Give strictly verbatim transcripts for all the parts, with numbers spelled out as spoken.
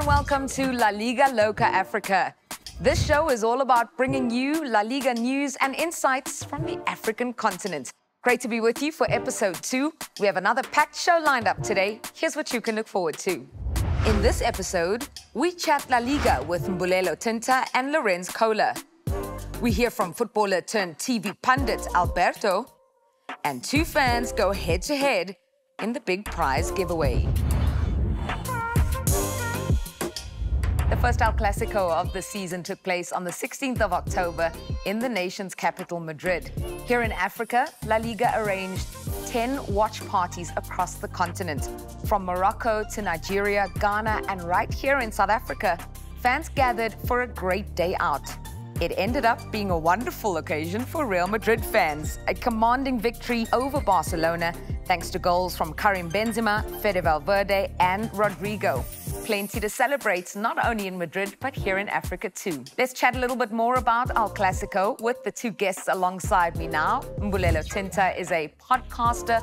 and welcome to LaLiga Loca Africa. This show is all about bringing you La Liga news and insights from the African continent. Great to be with you for episode two. We have another packed show lined up today. Here's what you can look forward to. In this episode, we chat La Liga with Mbulelo Tinta and Lorenz Kola. We hear from footballer turned T V pundit Alberto, and two fans go head to head in the big prize giveaway. The first El Clasico of the season took place on the sixteenth of October in the nation's capital, Madrid. Here in Africa, La Liga arranged ten watch parties across the continent. From Morocco to Nigeria, Ghana, and right here in South Africa, fans gathered for a great day out. It ended up being a wonderful occasion for Real Madrid fans, a commanding victory over Barcelona thanks to goals from Karim Benzema, Fede Valverde, and Rodrigo. Plenty to celebrate, not only in Madrid, but here in Africa too. Let's chat a little bit more about El Clasico with the two guests alongside me now. Mbulelo Tinta is a podcaster,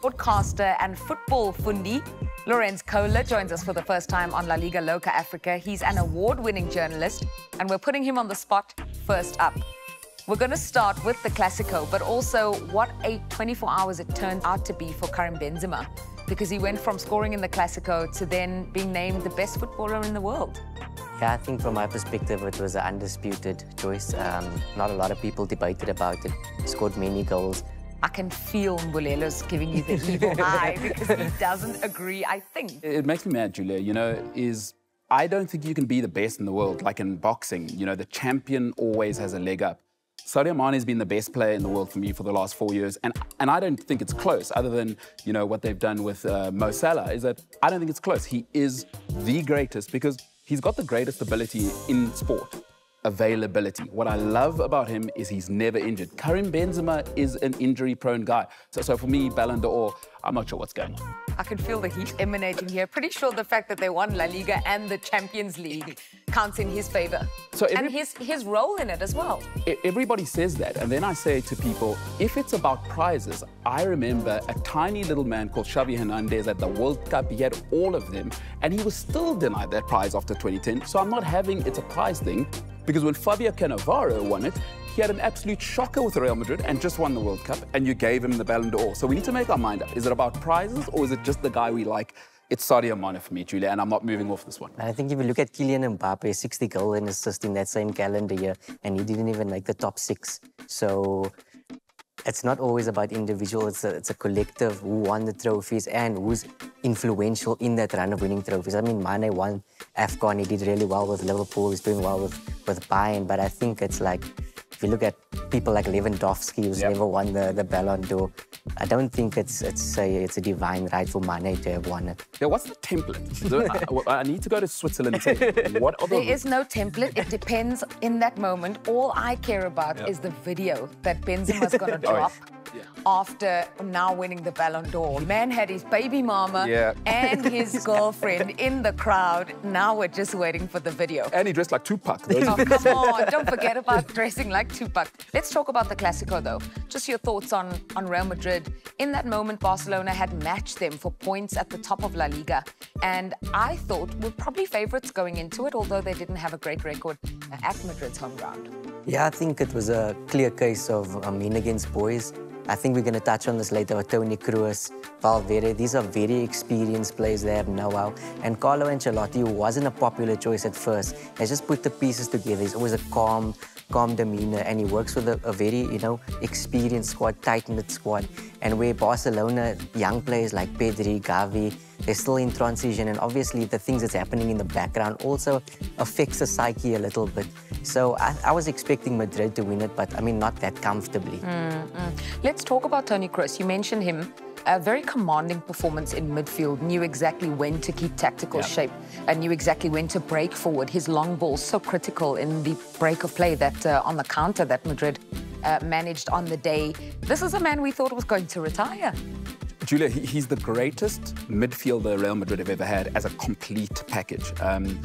broadcaster, and football fundi. Lorenz Kola joins us for the first time on La Liga Loca Africa. He's an award-winning journalist, and we're putting him on the spot first up. We're going to start with the Clasico, but also what a twenty-four hours it turned out to be for Karim Benzema, because he went from scoring in the Clasico to then being named the best footballer in the world. Yeah, I think from my perspective, it was an undisputed choice. Um, not a lot of people debated about it. Scored many goals. I can feel Mbulelo's giving you the evil eye because he doesn't agree, I think. It makes me mad, Julia, you know, is... I don't think you can be the best in the world. Like in boxing, you know, the champion always has a leg up. Sadio Mane has been the best player in the world for me for the last four years, and and I don't think it's close. Other than you know what they've done with uh, Mo Salah, is that I don't think it's close. He is the greatest because he's got the greatest ability in sport, availability. What I love about him is he's never injured. Karim Benzema is an injury-prone guy, so so for me, Ballon d'Or, I'm not sure what's going on. I can feel the heat emanating here. Pretty sure the fact that they won La Liga and the Champions League counts in his favour. So every, and his, his role in it as well. Everybody says that. And then I say to people, if it's about prizes, I remember a tiny little man called Xavi Hernandez at the World Cup. He had all of them. And he was still denied that prize after twenty ten. So I'm not having it's a prize thing. Because when Fabio Cannavaro won it, he had an absolute shocker with Real Madrid and just won the World Cup, and you gave him the Ballon d'Or. So we need to make our mind up. Is it about prizes or is it just the guy we like? It's Sadio Mane for me, Julia, and I'm not moving off this one. I think if you look at Kylian Mbappe, sixty goals and assists in that same calendar year, and he didn't even make the top six. So it's not always about individual, it's a, it's a collective who won the trophies and who's influential in that run of winning trophies. I mean, Mane won AFCON, he did really well with Liverpool, he's doing well with, with Bayern, but I think it's like, if you look at people like Lewandowski, who's yep. never won the, the Ballon d'Or, I don't think it's it's a, it's a divine right for Mane to have won it. Yeah, what's the template? I, I need to go to Switzerland and say, what are the... There is no template. It depends in that moment. All I care about yep. is the video that Benzema's going to drop. Yeah. After now winning the Ballon d'Or. Man had his baby mama yeah. and his girlfriend in the crowd. Now we're just waiting for the video. And he dressed like Tupac. Oh, come on, don't forget about dressing like Tupac. Let's talk about the Clasico, though. Just your thoughts on, on Real Madrid. In that moment, Barcelona had matched them for points at the top of La Liga. And I thought we're probably favourites going into it, although they didn't have a great record at Madrid's home ground. Yeah, I think it was a clear case of um, men against boys. I think we're going to touch on this later with Toni Kroos, Valverde. These are very experienced players. They have know-how. And Carlo Ancelotti, who wasn't a popular choice at first, has just put the pieces together. He's always a calm, calm demeanour, and he works with a, a very, you know, experienced squad, tight-knit squad. And where Barcelona, young players like Pedri, Gavi, they're still in transition, and obviously the things that's happening in the background also affects the psyche a little bit. So I, I was expecting Madrid to win it, but I mean, not that comfortably. Mm-hmm. Let's talk about Toni Kroos. You mentioned him. A very commanding performance in midfield, knew exactly when to keep tactical yep. shape and knew exactly when to break forward. His long ball so critical in the break of play that uh, on the counter that Madrid uh, managed on the day. This is a man we thought was going to retire. Julia, he's the greatest midfielder Real Madrid have ever had as a complete package. Um,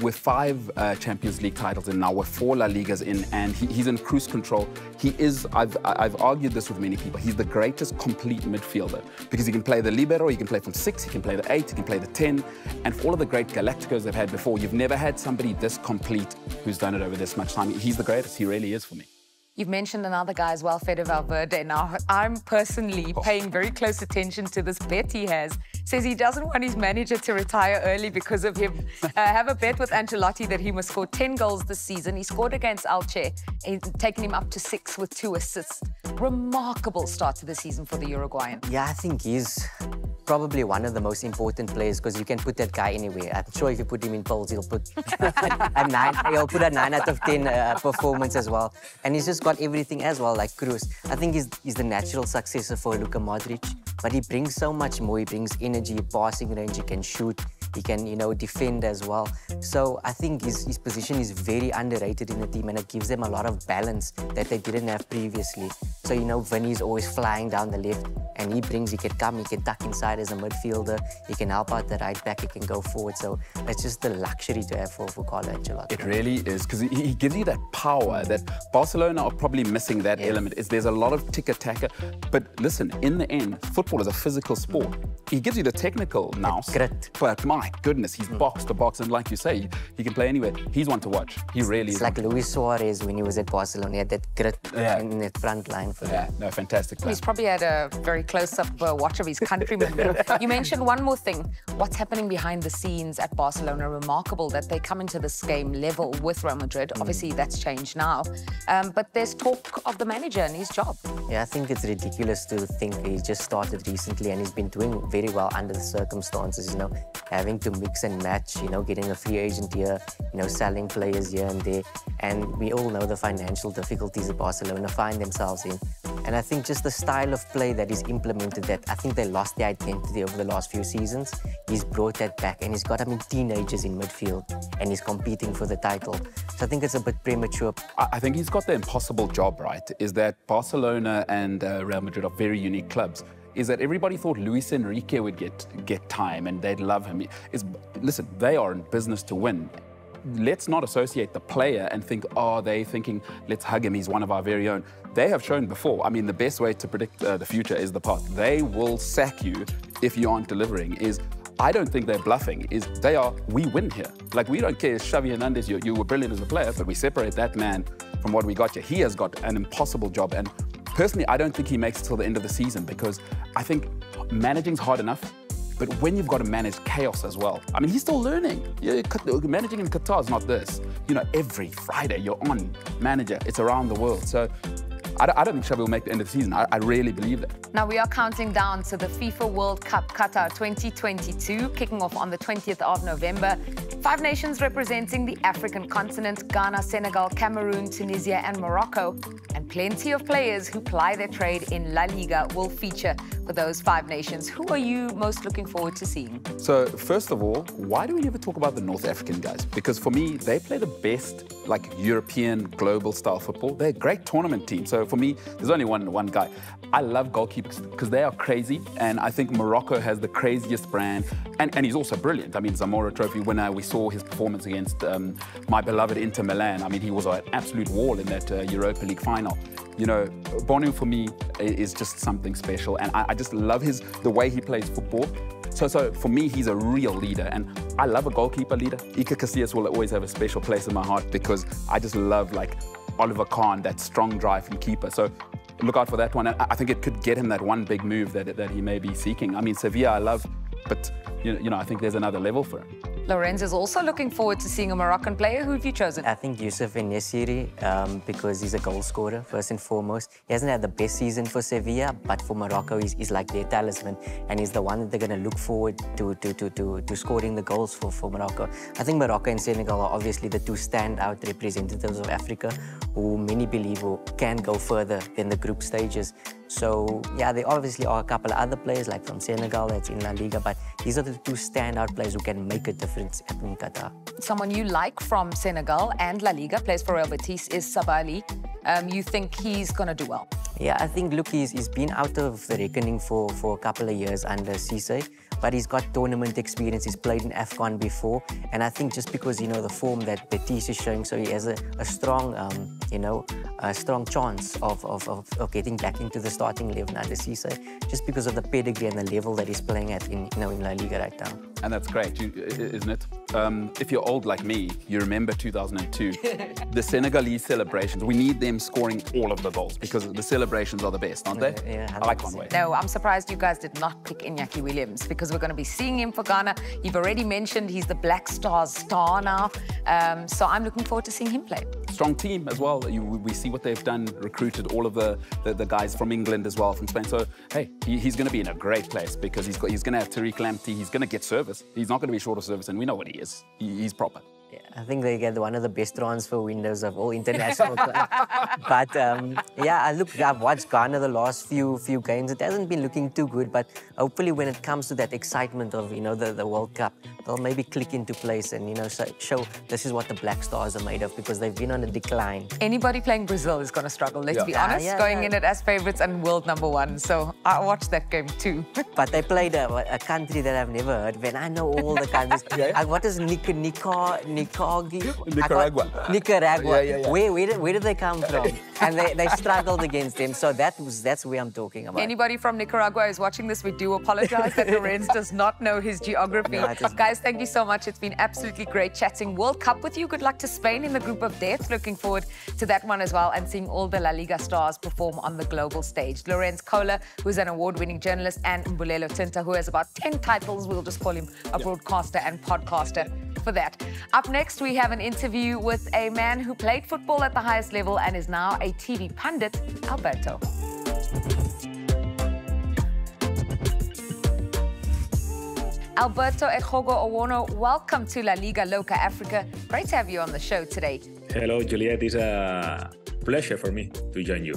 with five uh, Champions League titles in now, with four La Ligas in, and he, he's in cruise control. He is, I've, I've argued this with many people, he's the greatest complete midfielder because he can play the libero, he can play from six, he can play the eight, he can play the ten. And for all of the great Galacticos they've had before, you've never had somebody this complete who's done it over this much time. He's the greatest, he really is for me. You've mentioned another guy as well, Fede Valverde. Now, I'm personally paying very close attention to this bet he has. Says he doesn't want his manager to retire early because of him. uh, have a bet with Ancelotti that he must score ten goals this season. He scored against Alche, taking him up to six with two assists. Remarkable start to the season for the Uruguayan. Yeah, I think he's probably one of the most important players because you can put that guy anywhere. I'm sure if you put him in polls, he'll put a nine. He'll put a nine out of ten uh, performance as well, and he's just got everything as well. Like Kroos, I think he's he's the natural successor for Luka Modric, but he brings so much more. He brings energy, passing range. He can shoot. He can, you know, defend as well. So I think his, his position is very underrated in the team, and it gives them a lot of balance that they didn't have previously. So, you know, Vinny's always flying down the left, and he brings, he can come, he can duck inside as a midfielder, he can help out the right back, he can go forward. So that's just the luxury to have for, for Carlo Ancelotti. It really is, because he gives you that power that Barcelona are probably missing that yeah. element. Is There's a lot of ticker-tacker. But listen, in the end, football is a physical sport. He gives you the technical now, but my goodness, he's box to box, and like you say, he can play anywhere. He's one to watch. He really it's is. It's like Luis Suarez when he was at Barcelona. He had that grit yeah. in the front line for yeah. that. No, fantastic. Plan. He's probably had a very close-up uh, watch of his countrymen. You mentioned one more thing. What's happening behind the scenes at Barcelona? Remarkable that they come into this game level with Real Madrid. Mm. Obviously, that's changed now. Um, but there's talk of the manager and his job. Yeah, I think it's ridiculous to think he just started recently and he's been doing very well under the circumstances, you know, having to mix and match, you know, getting a free agent here, you know, selling players here and there. And we all know the financial difficulties that Barcelona find themselves in. And I think just the style of play that is implemented, that I think they lost the identity over the last few seasons. He's brought that back, and he's got, I mean, teenagers in midfield, and he's competing for the title. So I think it's a bit premature. I think he's got the impossible job, right? Is that Barcelona and uh, Real Madrid are very unique clubs. Is that everybody thought Luis Enrique would get get time and they'd love him. It's, listen, they are in business to win. Let's not associate the player and think, oh, they're thinking, let's hug him, he's one of our very own. They have shown before. I mean, the best way to predict uh, the future is the past. They will sack you if you aren't delivering. Is I don't think they're bluffing, is they are, we win here. Like, we don't care, Xavi Hernandez, you, you were brilliant as a player, but we separate that man from what we got here. He has got an impossible job, and personally, I don't think he makes it till the end of the season, because I think managing's hard enough, but when you've got to manage chaos as well. I mean, he's still learning. You're, managing in Qatar is not this. You know, every Friday you're on manager. It's around the world. So I, I don't think Xavi will make the end of the season. I, I really believe that. Now, we are counting down to the FIFA World Cup Qatar twenty twenty-two, kicking off on the twentieth of November. Five nations representing the African continent: Ghana, Senegal, Cameroon, Tunisia and Morocco. And plenty of players who ply their trade in La Liga will feature for those five nations. Who are you most looking forward to seeing? So, first of all, why do we never talk about the North African guys? Because for me, they play the best, like, European global style football. They're a great tournament team. So for me, there's only one, one guy. I love goalkeepers because they are crazy. And I think Morocco has the craziest brand. And, and he's also brilliant. I mean, Zamora Trophy winner. We saw his performance against um, my beloved Inter Milan. I mean, he was an absolute wall in that uh, Europa League final. You know, Bonu for me is just something special, and I, I just love his the way he plays football. So, so for me, he's a real leader, and I love a goalkeeper leader. Iker Casillas will always have a special place in my heart because I just love, like, Oliver Kahn, that strong drive from keeper. So look out for that one. I think it could get him that one big move that, that he may be seeking. I mean, Sevilla I love, but, you know, you know, I think there's another level for him. Lorenz is also looking forward to seeing a Moroccan player. Who have you chosen? I think Youssef En-Nesiri, um, because he's a goal scorer, first and foremost. He hasn't had the best season for Sevilla, but for Morocco, he's, he's like their talisman, and he's the one that they're going to look forward to, to, to, to, to scoring the goals for, for Morocco. I think Morocco and Senegal are obviously the two standout representatives of Africa, who many believe can go further than the group stages. So, yeah, there obviously are a couple of other players, like from Senegal, that's in La Liga, but these are the two standout players who can make a difference in Qatar. Someone you like from Senegal and La Liga, plays for Real Betis, is Sabaly. Um, you think he's going to do well? Yeah, I think, look, he's, he's been out of the reckoning for, for a couple of years under Cissé, but he's got tournament experience, he's played in AFCON before, and I think just because, you know, the form that the T's is showing, so he has a, a strong, um, you know, a strong chance of, of, of, of getting back into the starting eleven under Cissé, just because of the pedigree and the level that he's playing at in, you know, in La Liga right now. And that's great, you, isn't it? Um, if you're old like me, you remember two thousand two. The Senegalese celebrations, we need them scoring all of the goals because the celebrations are the best, aren't they? Yeah, yeah, I like Conway. No, I'm surprised you guys did not pick Iñaki Williams because we're going to be seeing him for Ghana. You've already mentioned he's the Black Stars star now. Um, so I'm looking forward to seeing him play. Strong team as well. You, we see what they've done, recruited all of the, the, the guys from England as well, from Spain. So, hey, he, he's going to be in a great place because he's, got, he's going to have Tariq Lamptey, he's going to get service. He's not going to be short of service, and we know what he is. He, he's proper. Yeah, I think they get one of the best transfer windows of all international clubs. But um, yeah, I look, I've watched Ghana the last few few games. It hasn't been looking too good, but hopefully when it comes to that excitement of, you know, the, the World Cup, they'll maybe click into place and, you know, show this is what the Black Stars are made of because they've been on a decline. Anybody playing Brazil is going to struggle, let's yeah. be honest, yeah, yeah, going yeah. in it as favourites and world number one. So I watched that game too. But they played a, a country that I've never heard of, and I know all the countries. yeah. I, what is Nicar Nicar? Nicaragua. Nicaragua. Yeah, yeah, yeah. Where, where, where did they come from? And they, they struggled against them. So that was, that's where I'm talking about. Anybody from Nicaragua who's watching this, we do apologize that Lorenz does not know his geography. No, guys, thank you so much. It's been absolutely great chatting World Cup with you. Good luck to Spain in the group of death. Looking forward to that one as well and seeing all the La Liga stars perform on the global stage. Lorenz Kola, who's an award-winning journalist, and Mbulelo Tinta, who has about ten titles. We'll just call him a broadcaster and podcaster for that. Up next, we have an interview with a man who played football at the highest level and is now a T V pundit, Alberto. Alberto Ejogo-Owono, welcome to La Liga Loca Africa. Great to have you on the show today. Hello, Juliet. It's a pleasure for me to join you.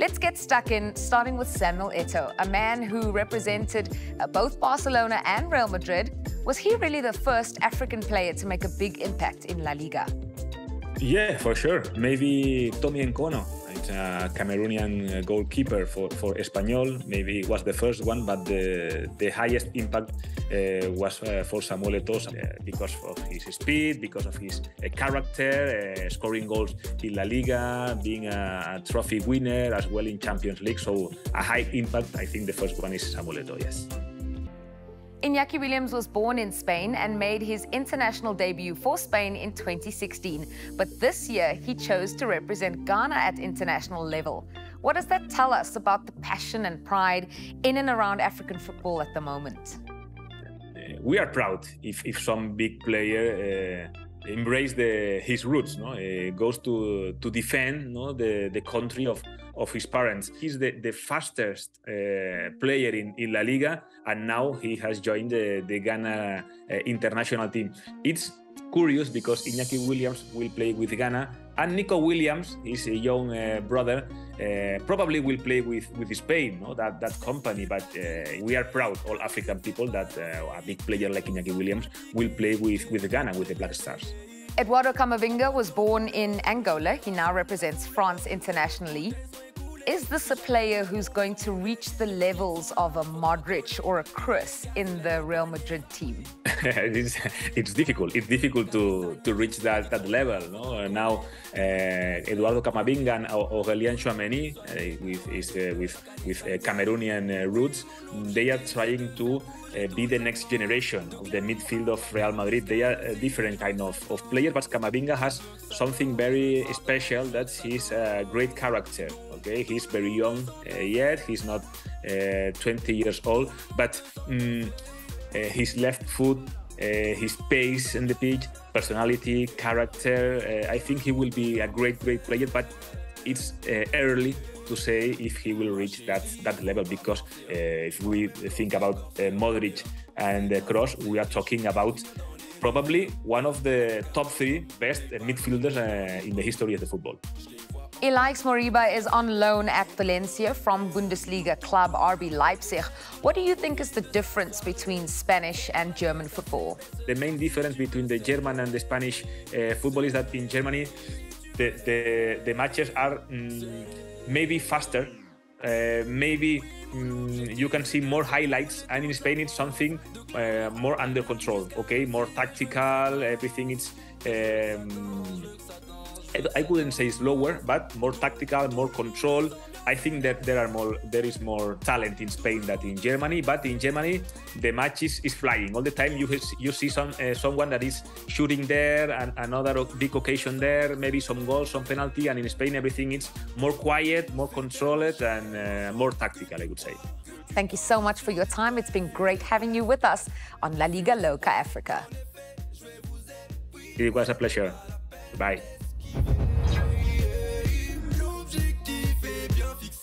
Let's get stuck in, starting with Samuel Eto'o, a man who represented both Barcelona and Real Madrid. Was he really the first African player to make a big impact in La Liga? Yeah, for sure. Maybe Tommy Nkono, it's a Cameroonian goalkeeper for, for Espanyol. Maybe it was the first one, but the, the highest impact uh, was uh, for Samuel Eto'o uh, because of his speed, because of his uh, character, uh, scoring goals in La Liga, being a, a trophy winner as well in Champions League. So a high impact, I think the first one is Samuel Eto'o, yes. Iñaki Williams was born in Spain and made his international debut for Spain in twenty sixteen. But this year, he chose to represent Ghana at international level. What does that tell us about the passion and pride in and around African football at the moment? We are proud if, if some big player uh... embrace the, his roots, no? Uh, goes to to defend no? the, the country of, of his parents. He's the, the fastest uh, player in, in La Liga, and now he has joined the, the Ghana uh, international team. It's curious because Iñaki Williams will play with Ghana, and Nico Williams, his young uh, brother, uh, probably will play with, with Spain, no? that, that company. But uh, we are proud, all African people, that uh, a big player like Iñaki Williams will play with, with Ghana, with the Black Stars. Eduardo Camavinga was born in Angola. He now represents France internationally. Is this a player who's going to reach the levels of a Modric or a Kroos in the Real Madrid team? it's, it's difficult. It's difficult to, to reach that, that level. No? Now, uh, Eduardo Camavinga and Aurelien Chouameni, uh, with, is, uh, with, with uh, Cameroonian uh, roots, they are trying to Uh, be the next generation of the midfield of Real Madrid. They are a different kind of, of player, but Camavinga has something very special. That's his uh, great character. Okay, he's very young uh, yet. He's not uh, twenty years old, but um, uh, his left foot, uh, his pace in the pitch, personality, character. Uh, I think he will be a great, great player, but it's uh, early to say if he will reach that, that level, because uh, if we think about uh, Modric and uh, Kroos, we are talking about probably one of the top three best midfielders uh, in the history of the football. Elix Moriba is on loan at Valencia from Bundesliga club R B Leipzig. What do you think is the difference between Spanish and German football? The main difference between the German and the Spanish uh, football is that in Germany, the, the, the matches are... Mm, maybe faster, uh, maybe um, you can see more highlights, and in Spain it's something uh, more under control, okay, more tactical, everything is, um, I wouldn't say slower, but more tactical, more control. I think that there are more, there is more talent in Spain than in Germany. But in Germany, the match is, is flying all the time. You you see some uh, someone that is shooting there, and another big occasion there, maybe some goals, some penalty. And in Spain, everything is more quiet, more controlled, and uh, more tactical, I would say. Thank you so much for your time. It's been great having you with us on La Liga Loca Africa. It was a pleasure. Bye.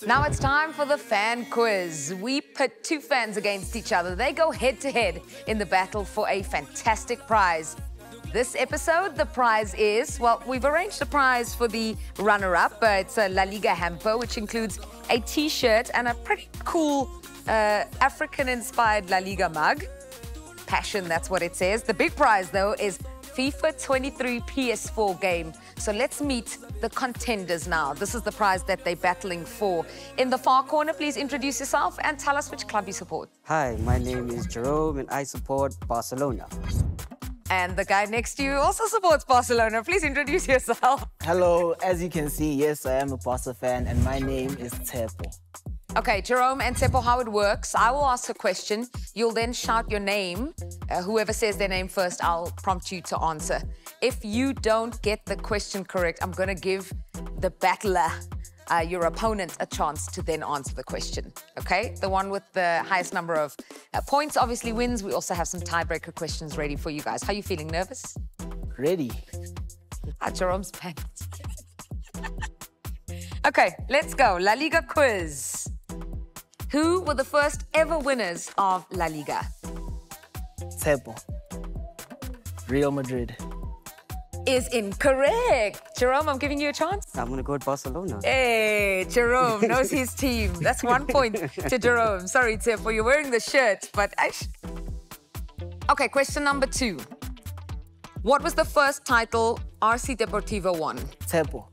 Now it's time for the fan quiz. We pit two fans against each other. They go head-to-head in the battle for a fantastic prize. This episode, the prize is, well, we've arranged a prize for the runner-up. Uh, it's a La Liga hamper, which includes a T-shirt and a pretty cool uh, African-inspired La Liga mug. Passion, that's what it says. The big prize, though, is FIFA twenty-three P S four game. So let's meet the contenders now. This is the prize that they're battling for. In the far corner, please introduce yourself and tell us which club you support. Hi, my name is Jerome and I support Barcelona. And the guy next to you also supports Barcelona. Please introduce yourself. Hello, as you can see, yes, I am a Barca fan and my name is Tepo. Okay, Jerome and Tepo, how it works. I will ask a question. You'll then shout your name. Uh, whoever says their name first, I'll prompt you to answer. If you don't get the question correct, I'm going to give the battler, uh, your opponent, a chance to then answer the question. Okay? The one with the highest number of uh, points obviously wins. We also have some tiebreaker questions ready for you guys. How are you feeling? Nervous? Ready. Ah, Jerome's pants. Okay, let's go. La Liga quiz. Who were the first ever winners of La Liga? Tepo. Real Madrid. Is incorrect. Jerome, I'm giving you a chance. I'm going to go to Barcelona. Hey, Jerome knows his team. That's one point to Jerome. Sorry, Tepo, you're wearing the shirt, but I... Okay, question number two. What was the first title R C Deportivo won? Tepo.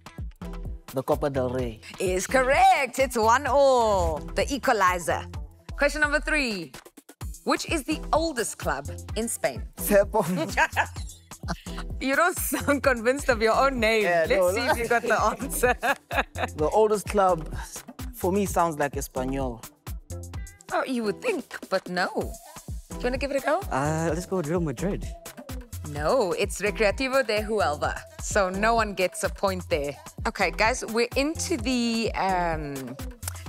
The Copa del Rey. Is correct. It's one all. The equalizer. Question number three. Which is the oldest club in Spain? Tepo. You don't sound convinced of your own name. Yeah, Let's no, see no. if you got the answer. The oldest club, for me, sounds like Espanyol. Oh, you would think, but no. Do you want to give it a go? Uh, let's go with Real Madrid. No, it's Recreativo de Huelva. So no one gets a point there. Okay, guys, we're into the um,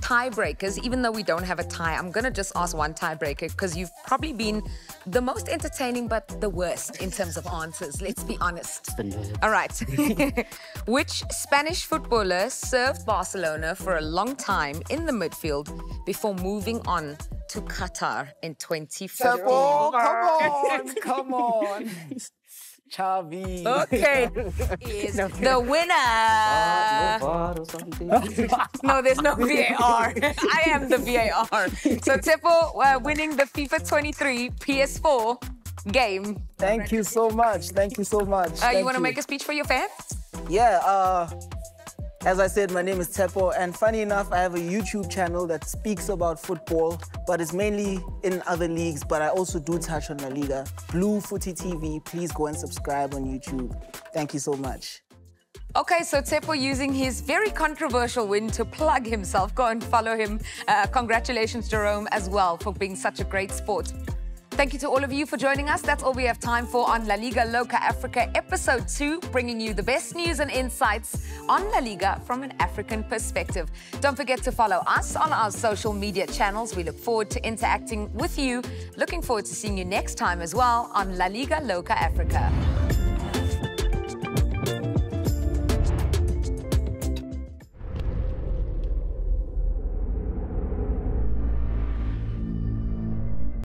tiebreakers. Even though we don't have a tie, I'm going to just ask one tiebreaker because you've probably been the most entertaining but the worst in terms of answers. Let's be honest. All right. Which Spanish footballer served Barcelona for a long time in the midfield before moving on to Qatar in twenty fifteen. Oh, come on, come on. Xavi. Okay. Is no, the winner. Uh, no, no, there's no V A R. I am the V A R. So Tepo uh, winning the FIFA twenty-three P S four game. Thank you so much. Thank you so much. Uh, you want to make a speech for your fans? Yeah. Uh, As I said, my name is Tepo, and funny enough, I have a YouTube channel that speaks about football, but it's mainly in other leagues, but I also do touch on La Liga. Blue Footy T V, please go and subscribe on YouTube. Thank you so much. Okay, so Tepo using his very controversial win to plug himself. Go and follow him. Uh, congratulations, Jerome, as well, for being such a great sport. Thank you to all of you for joining us. That's all we have time for on La Liga Loca Africa Episode two, bringing you the best news and insights on La Liga from an African perspective. Don't forget to follow us on our social media channels. We look forward to interacting with you. Looking forward to seeing you next time as well on La Liga Loca Africa.